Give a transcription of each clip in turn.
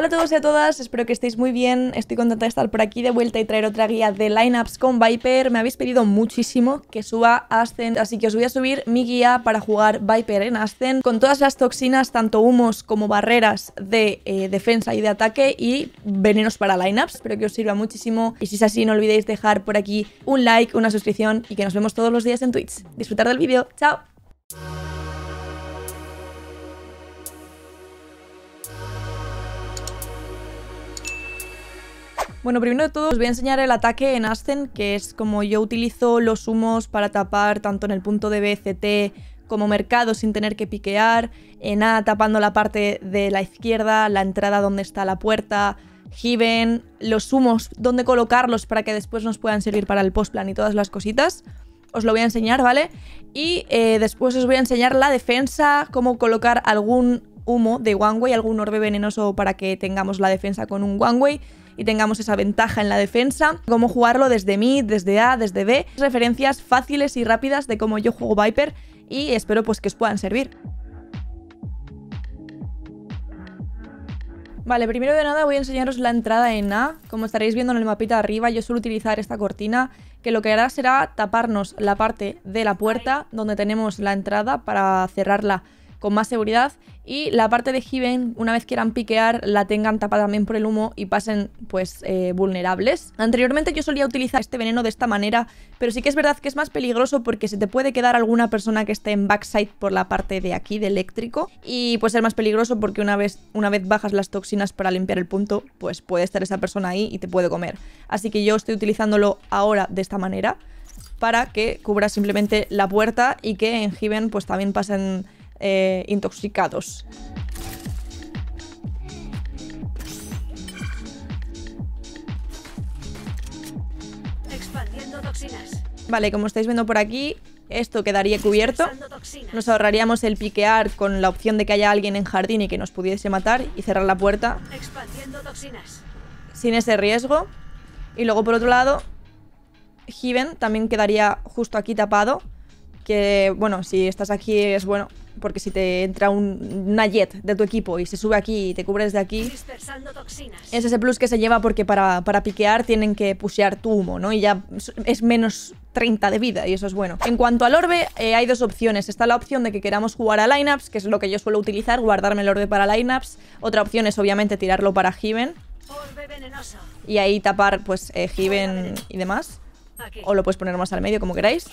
Hola a todos y a todas, espero que estéis muy bien, estoy contenta de estar por aquí de vuelta y traer otra guía de lineups con Viper. Me habéis pedido muchísimo que suba Ascent, así que os voy a subir mi guía para jugar Viper en Ascent con todas las toxinas, tanto humos como barreras de defensa y de ataque y venenos para lineups. Espero que os sirva muchísimo y si es así no olvidéis dejar por aquí un like, una suscripción y que nos vemos todos los días en Twitch. Disfrutar del vídeo, chao. Bueno, primero de todo os voy a enseñar el ataque en Ascent, que es como yo utilizo los humos para tapar tanto en el punto de B, CT, como mercado sin tener que piquear, en A tapando la parte de la izquierda, la entrada donde está la puerta, Hiven, los humos, dónde colocarlos para que después nos puedan servir para el postplan y todas las cositas. Os lo voy a enseñar, ¿vale? Y después os voy a enseñar la defensa, cómo colocar algún humo de One Way, algún orbe venenoso para que tengamos la defensa con un One Way y tengamos esa ventaja en la defensa, cómo jugarlo desde mid, desde A, desde B, referencias fáciles y rápidas de cómo yo juego Viper y espero pues que os puedan servir. Vale, primero de nada voy a enseñaros la entrada en A. Como estaréis viendo en el mapita de arriba, yo suelo utilizar esta cortina, que lo que hará será taparnos la parte de la puerta donde tenemos la entrada para cerrarla con más seguridad, y la parte de Hiven, una vez quieran piquear, la tengan tapada también por el humo y pasen pues vulnerables. Anteriormente yo solía utilizar este veneno de esta manera, pero sí que es verdad que es más peligroso porque se te puede quedar alguna persona que esté en backside por la parte de aquí, de eléctrico, y puede ser más peligroso porque una vez bajas las toxinas para limpiar el punto, pues puede estar esa persona ahí y te puede comer. Así que yo estoy utilizándolo ahora de esta manera para que cubra simplemente la puerta y que en Hiven pues también pasen intoxicados. Expandiendo toxinas. Vale, como estáis viendo por aquí, esto quedaría cubierto. Nos ahorraríamos el piquear con la opción de que haya alguien en jardín y que nos pudiese matar y cerrar la puerta. Expandiendo toxinas. Sin ese riesgo. Y luego por otro lado, Hiven también quedaría justo aquí tapado. Que bueno, si estás aquí es bueno, porque si te entra una jet de tu equipo y se sube aquí y te cubre desde aquí, es ese plus que se lleva porque para piquear tienen que pushear tu humo, ¿no? Y ya es menos 30 de vida y eso es bueno. En cuanto al orbe, hay dos opciones. Está la opción de que queramos jugar a lineups, que es lo que yo suelo utilizar, guardarme el orbe para lineups. Otra opción es obviamente tirarlo para Hiven y ahí tapar pues Hiven y demás. O lo puedes poner más al medio, como queráis.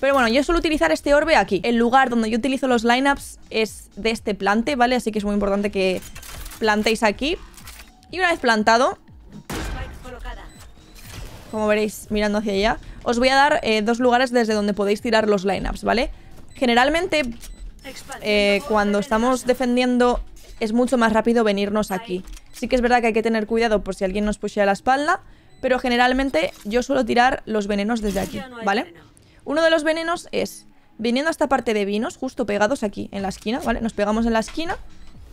Pero bueno, yo suelo utilizar este orbe aquí. El lugar donde yo utilizo los lineups es de este plante, ¿vale? Así que es muy importante que plantéis aquí. Y una vez plantado, como veréis mirando hacia allá, os voy a dar dos lugares desde donde podéis tirar los lineups, ¿vale? Generalmente, cuando estamos defendiendo, es mucho más rápido venirnos aquí. Sí que es verdad que hay que tener cuidado por si alguien nos pushea la espalda, pero generalmente yo suelo tirar los venenos desde aquí, ¿vale? Uno de los venenos es viniendo a esta parte de vinos, justo pegados aquí en la esquina, ¿vale? Nos pegamos en la esquina,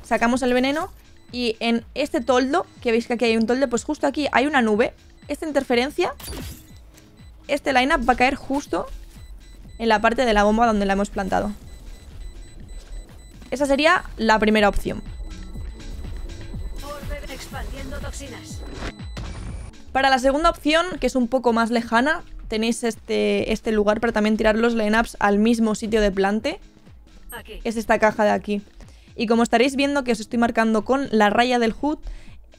sacamos el veneno y en este toldo, que veis que aquí hay un toldo, pues justo aquí hay una nube. Esta interferencia, este lineup va a caer justo en la parte de la bomba donde la hemos plantado. Esa sería la primera opción. Expandiendo toxinas. Para la segunda opción, que es un poco más lejana, tenéis este lugar para también tirar los lineups al mismo sitio de plante. Aquí. Es esta caja de aquí. Y como estaréis viendo que os estoy marcando con la raya del HUD,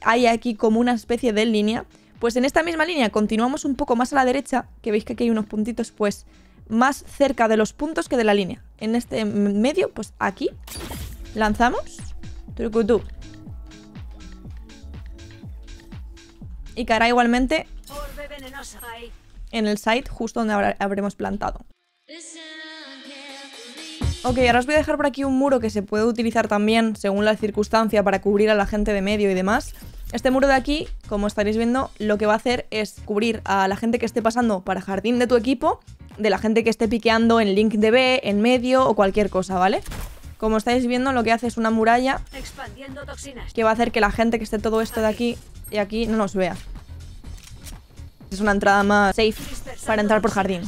hay aquí como una especie de línea. Pues en esta misma línea continuamos un poco más a la derecha, que veis que aquí hay unos puntitos, pues más cerca de los puntos que de la línea. En este medio, pues aquí, lanzamos. Trucutú. Y caerá igualmente en el site justo donde habremos plantado. Ok, ahora os voy a dejar por aquí un muro que se puede utilizar también según la circunstancia para cubrir a la gente de medio y demás. Este muro de aquí, como estaréis viendo, lo que va a hacer es cubrir a la gente que esté pasando para jardín de tu equipo, de la gente que esté piqueando en link de B, en medio o cualquier cosa, ¿vale? Como estáis viendo, lo que hace es una muralla que va a hacer que la gente que esté todo esto de aquí y aquí no nos vea. Es una entrada más safe para entrar por jardín.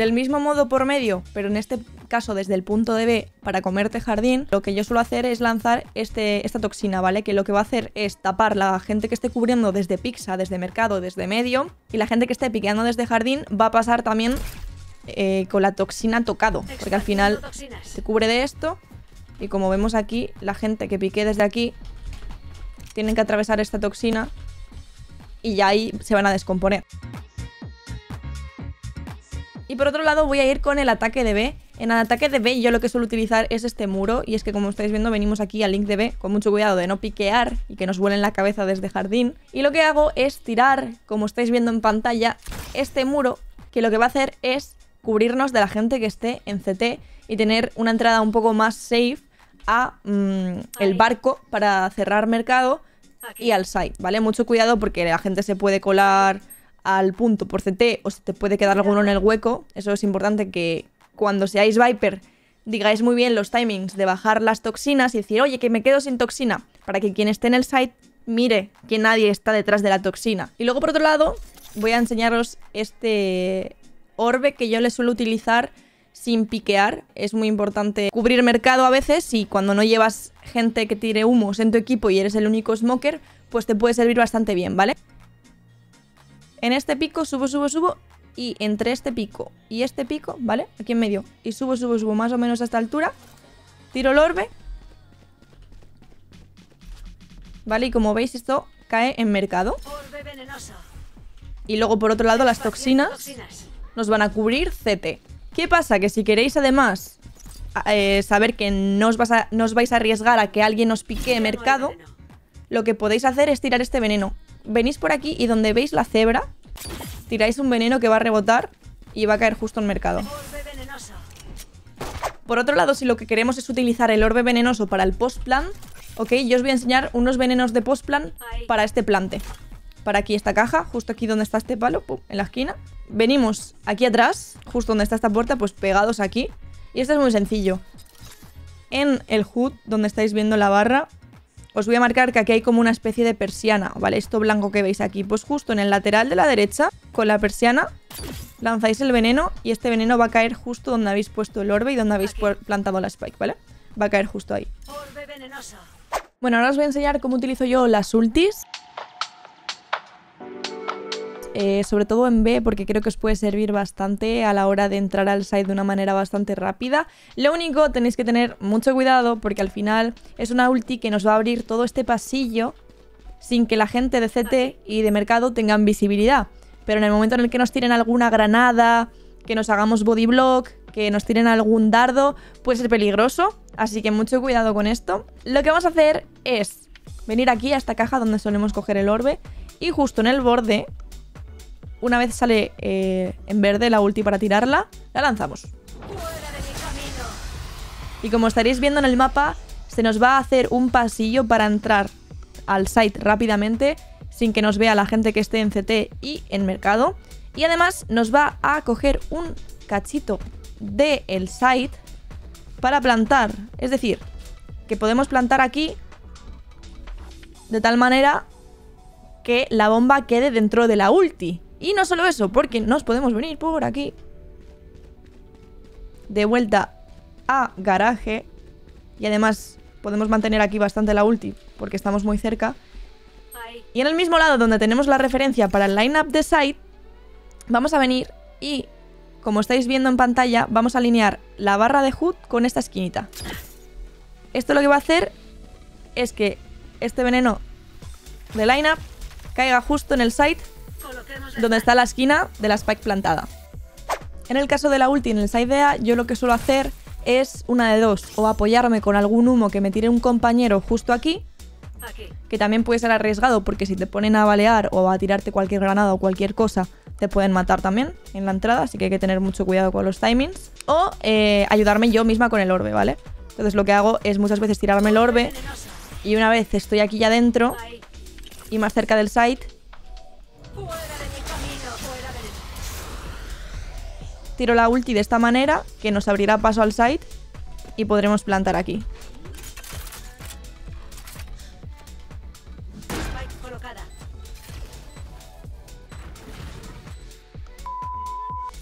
Del mismo modo por medio, pero en este caso desde el punto de B para comerte jardín, lo que yo suelo hacer es lanzar esta toxina, ¿vale? Que lo que va a hacer es tapar la gente que esté cubriendo desde pizza, desde mercado, desde medio, y la gente que esté piqueando desde jardín va a pasar también con la toxina tocado, porque al final se cubre de esto y como vemos aquí, la gente que pique desde aquí tienen que atravesar esta toxina y ya ahí se van a descomponer. Y por otro lado voy a ir con el ataque de B. En el ataque de B yo lo que suelo utilizar es este muro, y es que como estáis viendo venimos aquí al link de B con mucho cuidado de no piquear y que nos vuelen la cabeza desde jardín. Y lo que hago es tirar, como estáis viendo en pantalla, este muro, que lo que va a hacer es cubrirnos de la gente que esté en CT y tener una entrada un poco más safe a el barco para cerrar mercado y al site, ¿vale? Mucho cuidado porque la gente se puede colar al punto por CT o se te puede quedar alguno en el hueco. Eso es importante, que cuando seáis Viper digáis muy bien los timings de bajar las toxinas y decir, oye, que me quedo sin toxina, para que quien esté en el site mire que nadie está detrás de la toxina. Y luego por otro lado voy a enseñaros este orbe que yo le suelo utilizar sin piquear. Es muy importante cubrir mercado a veces, y cuando no llevas gente que tire humos en tu equipo y eres el único smoker, pues te puede servir bastante bien, ¿vale? En este pico subo, subo, subo, y entre este pico y este pico, ¿vale? Aquí en medio, y subo, subo, subo, más o menos a esta altura, tiro el orbe, ¿vale? Y como veis esto cae en mercado. Y luego por otro lado las toxinas nos van a cubrir CT. ¿Qué pasa? Que si queréis además saber que no os vais a arriesgar a que alguien os piquee mercado, lo que podéis hacer es tirar este veneno. Venís por aquí y donde veis la cebra tiráis un veneno que va a rebotar y va a caer justo en mercado. Por otro lado, si lo que queremos es utilizar el orbe venenoso para el post-plan, ok, yo os voy a enseñar unos venenos de post-plan para este plante. Para aquí esta caja, justo aquí donde está este palo, pum, en la esquina. Venimos aquí atrás, justo donde está esta puerta, pues pegados aquí. Y esto es muy sencillo. En el HUD, donde estáis viendo la barra, os voy a marcar que aquí hay como una especie de persiana, ¿vale? Esto blanco que veis aquí, pues justo en el lateral de la derecha, con la persiana, lanzáis el veneno y este veneno va a caer justo donde habéis puesto el orbe y donde habéis plantado la spike, ¿vale? Va a caer justo ahí. Orbe venenoso. Bueno, ahora os voy a enseñar cómo utilizo yo las ultis. Sobre todo en B, porque creo que os puede servir bastante a la hora de entrar al site de una manera bastante rápida. Lo único, tenéis que tener mucho cuidado porque al final es una ulti que nos va a abrir todo este pasillo sin que la gente de CT y de mercado tengan visibilidad. Pero en el momento en el que nos tiren alguna granada, que nos hagamos body block, que nos tiren algún dardo, puede ser peligroso. Así que mucho cuidado con esto. Lo que vamos a hacer es venir aquí a esta caja donde solemos coger el orbe y justo en el borde, una vez sale en verde la ulti para tirarla, la lanzamos. Y como estaréis viendo en el mapa, se nos va a hacer un pasillo para entrar al site rápidamente sin que nos vea la gente que esté en CT y en mercado. Y además nos va a coger un cachito del site para plantar. Es decir, que podemos plantar aquí de tal manera que la bomba quede dentro de la ulti. Y no solo eso, porque nos podemos venir por aquí de vuelta a garaje. Y además podemos mantener aquí bastante la ulti porque estamos muy cerca. Y en el mismo lado donde tenemos la referencia para el lineup de site, vamos a venir y, como estáis viendo en pantalla, vamos a alinear la barra de HUD con esta esquinita. Esto lo que va a hacer es que este veneno de lineup caiga justo en el site donde está la esquina de la spike plantada. En el caso de la ulti en el side de A, yo lo que suelo hacer es una de dos, o apoyarme con algún humo que me tire un compañero justo aquí, que también puede ser arriesgado porque si te ponen a balear o a tirarte cualquier granada o cualquier cosa, te pueden matar también en la entrada, así que hay que tener mucho cuidado con los timings, o ayudarme yo misma con el orbe, ¿vale? Entonces lo que hago es muchas veces tirarme el orbe y una vez estoy aquí ya dentro y más cerca del site, tiro la ulti de esta manera, que nos abrirá paso al site y podremos plantar aquí.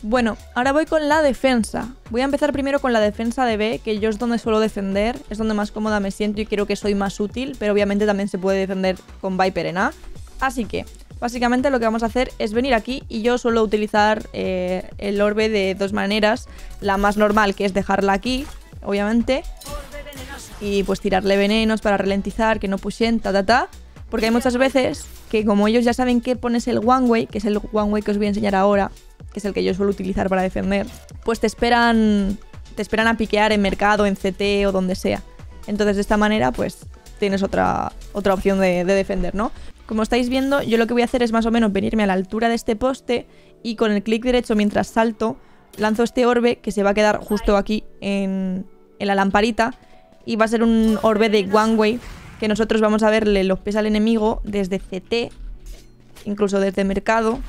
Bueno, ahora voy con la defensa. Voy a empezar primero con la defensa de B, que yo es donde suelo defender, es donde más cómoda me siento y creo que soy más útil, pero obviamente también se puede defender con Viper en A. Así que, básicamente lo que vamos a hacer es venir aquí y yo suelo utilizar el orbe de dos maneras. La más normal, que es dejarla aquí, obviamente, y pues tirarle venenos para ralentizar, que no pushen, ta ta ta. Porque hay muchas veces que como ellos ya saben que pones el one way, que es el one way que os voy a enseñar ahora, que es el que yo suelo utilizar para defender, pues te esperan a piquear en mercado, en CT o donde sea. Entonces de esta manera pues tienes otra opción de defender, ¿no? Como estáis viendo, yo lo que voy a hacer es más o menos venirme a la altura de este poste y con el clic derecho mientras salto lanzo este orbe que se va a quedar justo aquí en la lamparita, y va a ser un orbe de one way que nosotros vamos a verle los pies al enemigo desde CT, incluso desde mercado.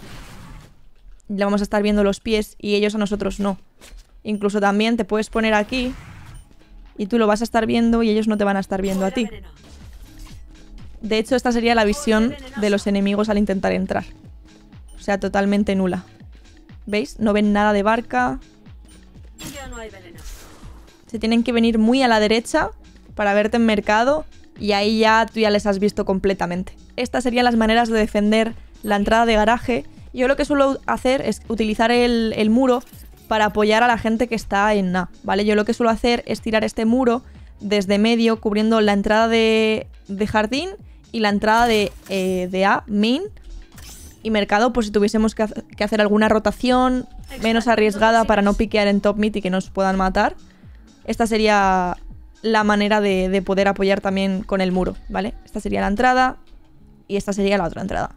Le vamos a estar viendo los pies y ellos a nosotros no. Incluso también te puedes poner aquí y tú lo vas a estar viendo y ellos no te van a estar viendo a ti. De hecho, esta sería la visión de los enemigos al intentar entrar. O sea, totalmente nula. ¿Veis? No ven nada de barca. Se tienen que venir muy a la derecha para verte en mercado y ahí ya tú ya les has visto completamente. Estas serían las maneras de defender la entrada de garaje. Yo lo que suelo hacer es utilizar el muro para apoyar a la gente que está en A, ¿vale? Yo lo que suelo hacer es tirar este muro desde medio, cubriendo la entrada de jardín y la entrada de A, main, y mercado, por si tuviésemos que hacer alguna rotación menos arriesgada para no piquear en top mid y que nos puedan matar. Esta sería la manera de poder apoyar también con el muro, ¿vale? Esta sería la entrada y esta sería la otra entrada.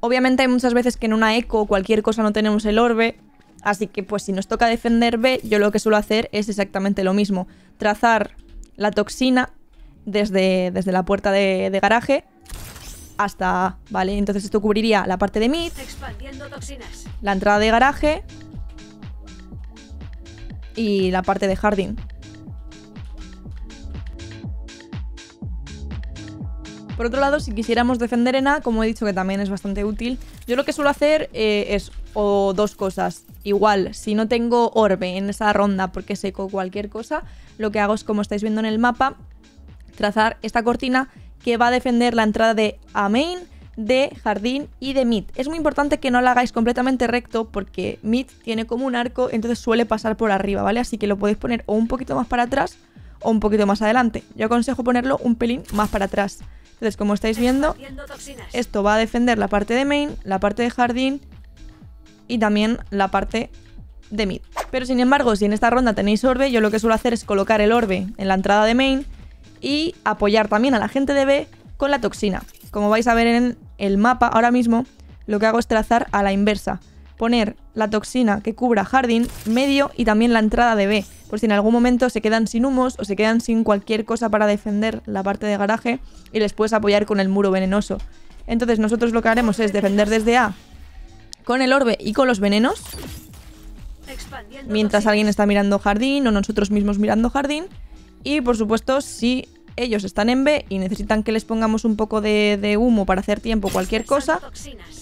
Obviamente hay muchas veces que en una eco o cualquier cosa no tenemos el orbe, así que pues si nos toca defender B, yo lo que suelo hacer es exactamente lo mismo. Trazar la toxina desde la puerta de garaje hasta A, ¿vale? Entonces esto cubriría la parte de mid, la entrada de garaje y la parte de jardín. Por otro lado, si quisiéramos defender en A, como he dicho que también es bastante útil, yo lo que suelo hacer es o dos cosas. Igual, si no tengo orbe en esa ronda porque seco cualquier cosa, lo que hago es, como estáis viendo en el mapa, trazar esta cortina que va a defender la entrada de A main, de jardín y de mid. Es muy importante que no la hagáis completamente recto porque mid tiene como un arco, entonces suele pasar por arriba, ¿vale? Así que lo podéis poner o un poquito más para atrás o un poquito más adelante. Yo aconsejo ponerlo un pelín más para atrás. Entonces, como estáis viendo, esto va a defender la parte de main, la parte de jardín y también la parte de mid. Pero sin embargo, si en esta ronda tenéis orbe, yo lo que suelo hacer es colocar el orbe en la entrada de main y apoyar también a la gente de B con la toxina. Como vais a ver en el mapa ahora mismo, lo que hago es trazar a la inversa. Poner la toxina que cubra jardín, medio y también la entrada de B. Por si en algún momento se quedan sin humos o se quedan sin cualquier cosa para defender la parte de garaje y les puedes apoyar con el muro venenoso. Entonces nosotros lo que haremos es defender desde A con el orbe y con los venenos, mientras alguien está mirando jardín o nosotros mismos mirando jardín. Y por supuesto, si ellos están en B y necesitan que les pongamos un poco de humo para hacer tiempo o cualquier cosa,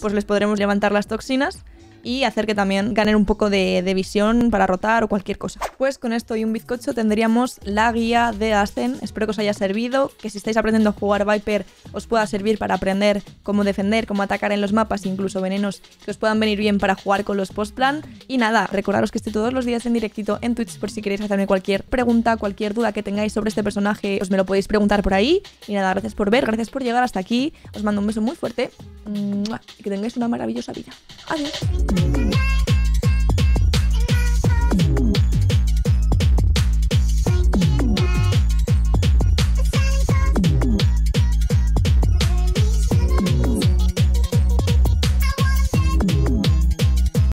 pues les podremos levantar las toxinas y hacer que también ganen un poco de visión para rotar o cualquier cosa. Pues con esto y un bizcocho tendríamos la guía de Ascent. Espero que os haya servido, que si estáis aprendiendo a jugar Viper os pueda servir para aprender cómo defender, cómo atacar en los mapas, incluso venenos que os puedan venir bien para jugar con los postplan. Y nada, recordaros que estoy todos los días en directito en Twitch por si queréis hacerme cualquier pregunta, cualquier duda que tengáis sobre este personaje, os me lo podéis preguntar por ahí. Y nada, gracias por ver, gracias por llegar hasta aquí. Os mando un beso muy fuerte y que tengáis una maravillosa vida. Adiós.